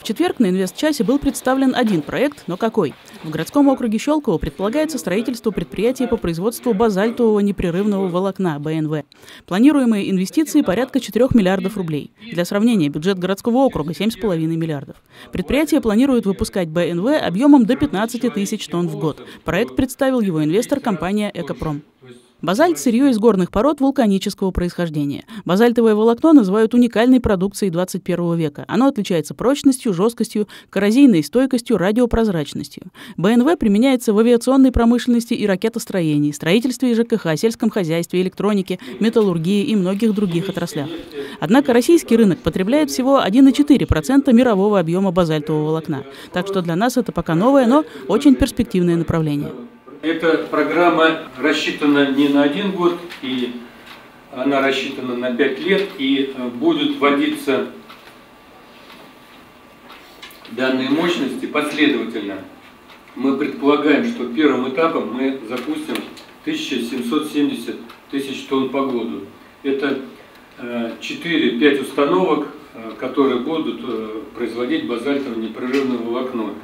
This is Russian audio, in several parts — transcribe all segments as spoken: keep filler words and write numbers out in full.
В четверг на инвестчасе был представлен один проект, но какой? В городском округе Щелково предполагается строительство предприятия по производству базальтового непрерывного волокна Б Н В. Планируемые инвестиции порядка четырёх миллиардов рублей. Для сравнения, бюджет городского округа – семь с половиной миллиардов. Предприятие планирует выпускать Б Н В объемом до пятнадцати тысяч тонн в год. Проект представил его инвестор компания «Экопром». Базальт – сырье из горных пород вулканического происхождения. Базальтовое волокно называют уникальной продукцией двадцать первого века. Оно отличается прочностью, жесткостью, коррозийной стойкостью, радиопрозрачностью. Б Н В применяется в авиационной промышленности и ракетостроении, строительстве и Ж К Х, сельском хозяйстве, электронике, металлургии и многих других отраслях. Однако российский рынок потребляет всего одна целая четыре десятых процента мирового объема базальтового волокна. Так что для нас это пока новое, но очень перспективное направление. Эта программа рассчитана не на один год, и она рассчитана на пять лет, и будут вводиться данные мощности последовательно. Мы предполагаем, что первым этапом мы запустим тысячу семьсот семьдесят тысяч тонн по году. Это четыре-пять установок, которые будут производить базальтовое непрерывное волокно.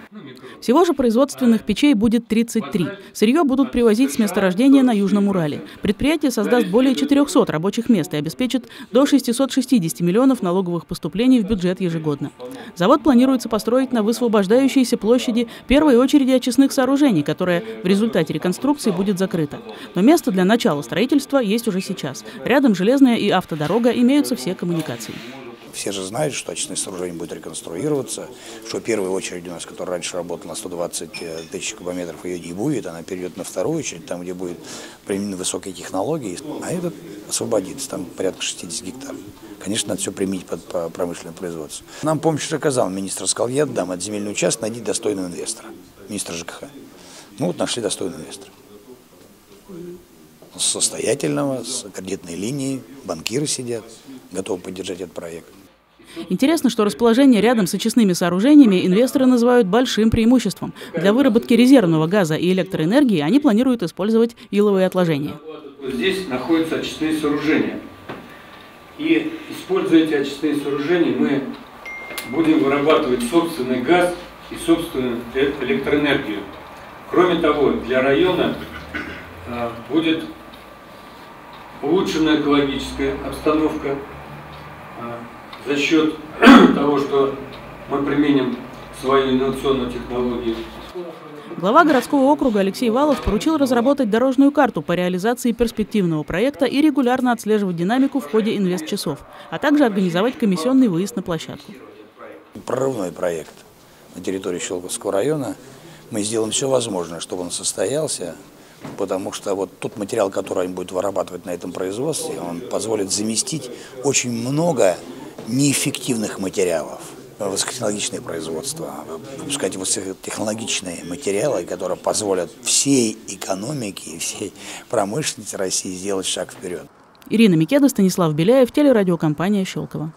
Всего же производственных печей будет тридцать три. Сырье будут привозить с месторождения на Южном Урале. Предприятие создаст более четырёхсот рабочих мест и обеспечит до шестисот шестидесяти миллионов налоговых поступлений в бюджет ежегодно. Завод планируется построить на высвобождающейся площади в первой очереди очистных сооружений, которая в результате реконструкции будет закрыта. Но место для начала строительства есть уже сейчас. Рядом железная и автодорога, имеются все коммуникации. Все же знают, что очистные сооружения будут реконструироваться, что первая очередь у нас, которая раньше работала на сто двадцать тысяч кубометров, ее не будет, она перейдет на вторую очередь, там, где будут применены высокие технологии, а этот освободится, там порядка шестидесяти гектаров. Конечно, надо все применить под промышленное производство. Нам помощь оказал министр Скалья, отдам от земельный участок, найди достойного инвестора, министра Ж К Х. Ну вот нашли достойного инвестора. Состоятельного, с кредитной линией, банкиры сидят, готовы поддержать этот проект. Интересно, что расположение рядом с очистными сооружениями инвесторы называют большим преимуществом. Для выработки резервного газа и электроэнергии они планируют использовать иловые отложения. Здесь находятся очистные сооружения. И, используя эти очистные сооружения, мы будем вырабатывать собственный газ и собственную электроэнергию. Кроме того, для района будет улучшенная экологическая обстановка за счет того, что мы применим свою инновационную технологию. Глава городского округа Алексей Валов поручил разработать дорожную карту по реализации перспективного проекта и регулярно отслеживать динамику в ходе инвестчасов, а также организовать комиссионный выезд на площадку. Прорывной проект на территории Щелковского района. Мы сделаем все возможное, чтобы он состоялся. Потому что вот тот материал, который они будут вырабатывать на этом производстве, он позволит заместить очень много неэффективных материалов. Высокотехнологичное производство, выпускать высокотехнологичные материалы, которые позволят всей экономике и всей промышленности России сделать шаг вперед. Ирина Микеда, Станислав Беляев, телерадиокомпания «Щелково».